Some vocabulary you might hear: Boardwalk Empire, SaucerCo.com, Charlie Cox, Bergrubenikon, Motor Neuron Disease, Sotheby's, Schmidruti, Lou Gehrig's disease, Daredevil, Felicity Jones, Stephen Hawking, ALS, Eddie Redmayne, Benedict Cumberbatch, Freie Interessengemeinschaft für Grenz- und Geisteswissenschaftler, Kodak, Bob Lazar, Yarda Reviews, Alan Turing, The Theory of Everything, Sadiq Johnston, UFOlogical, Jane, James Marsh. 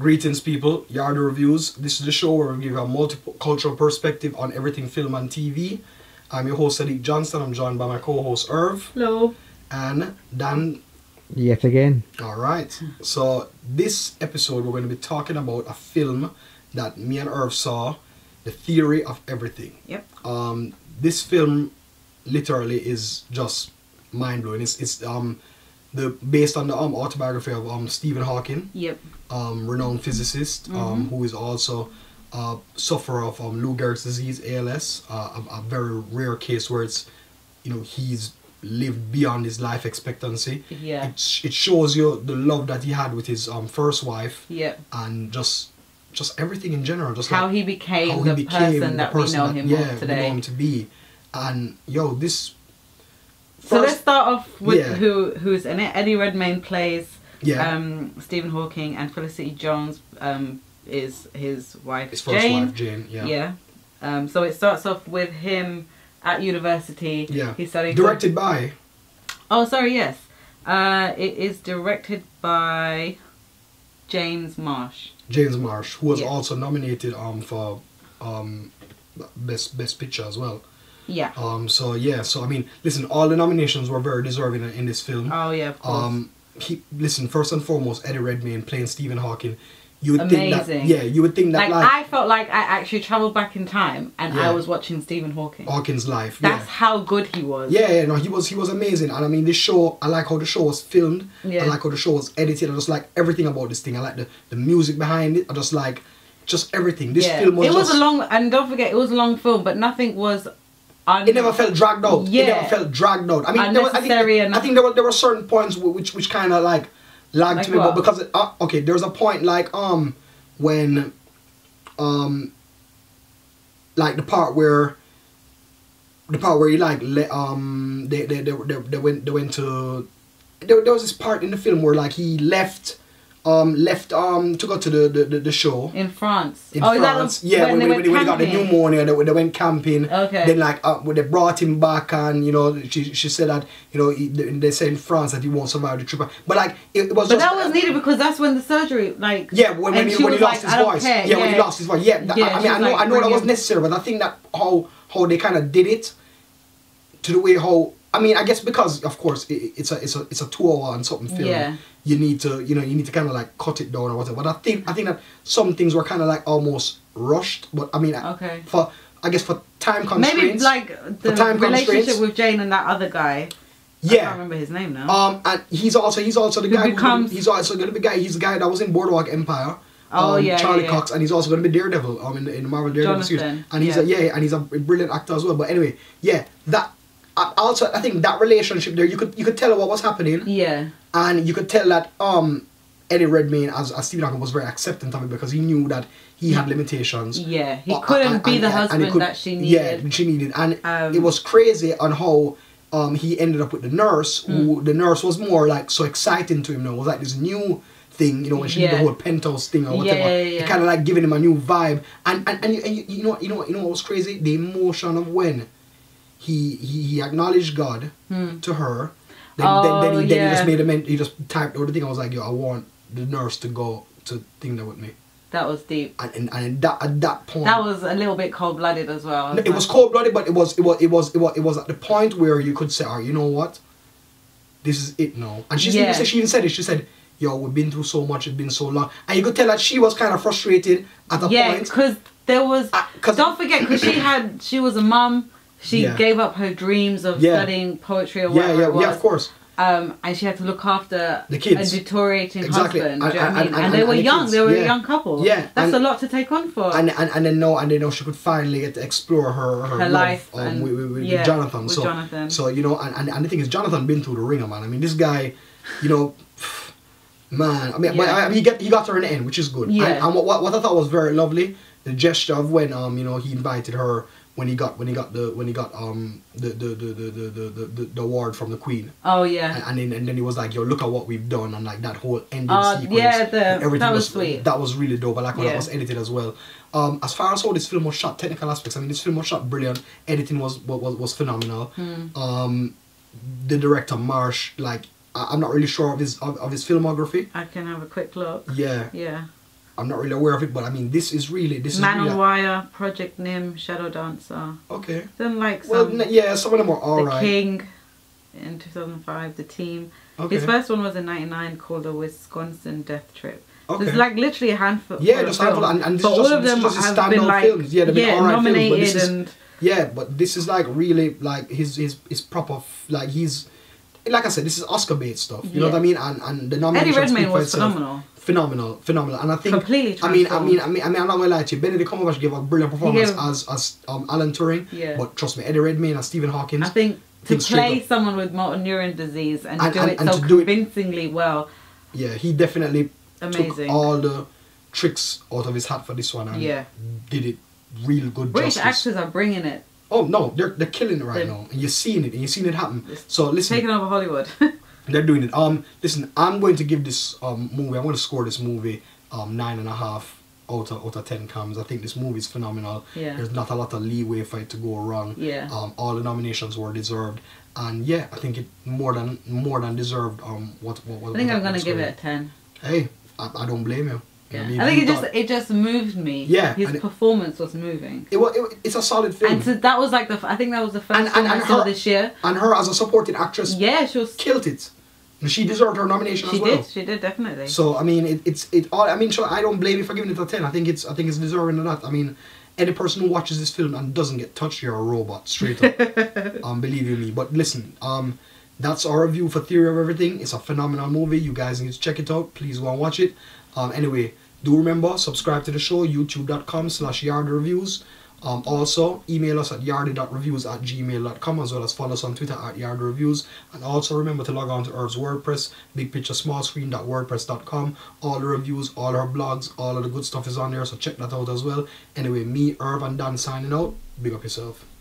Greetings, people. Yarda Reviews. This is the show where we give a multicultural perspective on everything film and TV. I'm your host, Sadiq Johnston. I'm joined by my co-host, Irv. Hello. And Dan. Yet again. All right. So this episode, we're going to be talking about a film that me and Irv saw, The Theory of Everything. Yep. This film literally is just mind-blowing. It's based on the autobiography of Stephen Hawking, renowned physicist, who is also a sufferer of Lou Gehrig's disease, ALS, a very rare case where it's, you know, he's lived beyond his life expectancy. Yeah, it shows you the love that he had with his first wife. Yeah, and just everything in general, just how like, he became the person we know him today. We know him to be, and So let's start off with who's in it. Eddie Redmayne plays Stephen Hawking, and Felicity Jones is his wife. His first wife, Jane. Yeah. Yeah. So it starts off with him at university. Yeah. He's studying. Directed by. Oh, sorry. Yes. It is directed by James Marsh. James Marsh, who was also nominated for best picture as well. Yeah. So I mean, listen, all the nominations were very deserving in this film. Oh yeah, of course. First and foremost, Eddie Redmayne playing Stephen Hawking. You would think that like, I felt like I actually travelled back in time and I was watching Stephen Hawking. Hawking's life. That's how good he was. Yeah, no, he was amazing. And I mean, this show, I like how the show was filmed. Yeah. I like how the show was edited. I just like everything about this thing. I like the music behind it. I just like everything. This film was. It was a long, and don't forget, it was a long film, but nothing was. It never felt dragged out. Yeah. It never felt dragged out. I mean, I think there were certain points which kind of like lagged me, but because there's a point like when like the part where he like there was this part in the film where like he left to go to the show in France. When he got the pneumonia, they went camping. Okay. Then like when they brought him back, and you know she said that they said in France that he won't survive the trip. But like that was needed because that's when the surgery when he lost his voice. Yeah. I know that was necessary, but I think that how they kind of did it to the way how. I mean, I guess because of course it's a 2 hour and something film. Yeah. You need to kind of like cut it down or whatever. But I think that some things were kind of like almost rushed. But I mean, I guess for time constraints. Maybe like the relationship with Jane and that other guy. Yeah. I can't remember his name now. And he's also the guy he's the guy that was in Boardwalk Empire. Oh yeah, Charlie Cox, and he's also going to be Daredevil. In the Marvel Daredevil series. And he's he's a brilliant actor as well. But anyway, I think that relationship there, you could tell what was happening. Yeah. And you could tell that Eddie Redmayne as Stephen Hawking was very acceptant of it because he knew that he had limitations. Yeah, he couldn't be the husband that she needed. And it was crazy on how he ended up with the nurse. Who the nurse was more like so exciting to him now. It was like this new thing, when she did the whole penthouse thing or whatever. Kind of like giving him a new vibe. And you know what was crazy? The emotion of when he acknowledged God to her. Then he just typed out the thing. I was like, yo, I want the nurse to go to think that with me. That was deep. And that at that point, that was a little bit cold blooded as well. No, it was cold blooded, but it was at the point where you could say, you know what, this is it now. And she even said it. She said, yo, we've been through so much. It's been so long, and you could tell that she was kind of frustrated at the point. Yeah, because there was. Don't forget, because she was a mum. She gave up her dreams of studying poetry or whatever it was. Yeah, of course. And she had to look after the kids. A deteriorating husband. And they were young. They were a young couple. Yeah. That's a lot to take on for. And then she could finally get to explore her life with Jonathan. So you know, and the thing is, Jonathan been through the ringer, man. I mean, this guy, you know, man. I mean, he got her in the end, which is good. Yeah. And what I thought was very lovely, the gesture of when he invited her. When he got the award from the Queen. Oh yeah. And then he was like, yo, look at what we've done, and like that whole ending sequence. Yeah, that was sweet. That was really dope. I like how that was edited as well. As far as how this film was shot, technical aspects. I mean, this film was shot brilliant. Editing was phenomenal. The director Marsh, like I'm not really sure of his filmography. I can have a quick look. Yeah. Yeah. I'm not really aware of it, but I mean, this is really Man on Wire, Project Nim, Shadow Dancer. Okay. Then like some. Well, yeah, some of them are alright. The King, in 2005, The Team. Okay. His first one was in '99 called The Wisconsin Death Trip. Okay. There's like literally a handful. Yeah, just a handful, and this all of them have been like films. Yeah, they've been alright nominated films, but this and. Yeah, but this is like really like his proper like he's. Like I said, this is Oscar-bait stuff. You know what I mean? And the nominations. Eddie Redmayne was phenomenal. Phenomenal. And I think completely transformed. I mean, I'm not gonna lie to you. Benedict Cumberbatch gave a brilliant performance as Alan Turing. Yeah. But trust me, Eddie Redmayne and Stephen Hawking. I think to play someone with motor neuron disease and do it so convincingly well. Yeah, he definitely took all the tricks out of his hat for this one and did it real good. British actors are bringing it. Oh no, they're killing it right now, and you're seeing it, happen. So listen, taking over Hollywood. They're doing it. Listen, I'm going to give this movie. I want to score this movie 9.5 out of 10 cams. I think this movie is phenomenal. Yeah. There's not a lot of leeway for it to go wrong. Yeah. All the nominations were deserved, and yeah, I think it more than deserved. I think I'm gonna give it a 10. Hey, I don't blame you. Yeah. I think it just moved me. Yeah, his performance was moving. It's a solid film. And so that was like I think that was the first film I saw this year. And her as a supporting actress. Yeah, she was killed it. She deserved her nomination as well. She did definitely. So I mean, I don't blame you for giving it a 10. I think it's deserving of that. I mean, any person who watches this film and doesn't get touched, you're a robot straight up. Believe you me. But listen, that's our review for Theory of Everything. It's a phenomenal movie. You guys need to check it out. Please go and watch it. Anyway, do remember, subscribe to the show, youtube.com/yardyreviews. Also, email us at yardy.reviews@gmail.com, as well as follow us on Twitter at yardyreviews. And also remember to log on to Herb's WordPress, bigpicturesmallscreen.wordpress.com. All the reviews, all our blogs, all of the good stuff is on there, so check that out as well. Anyway, me, Herb, and Dan signing out. Big up yourself.